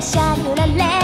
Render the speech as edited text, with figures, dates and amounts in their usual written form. shine, la la.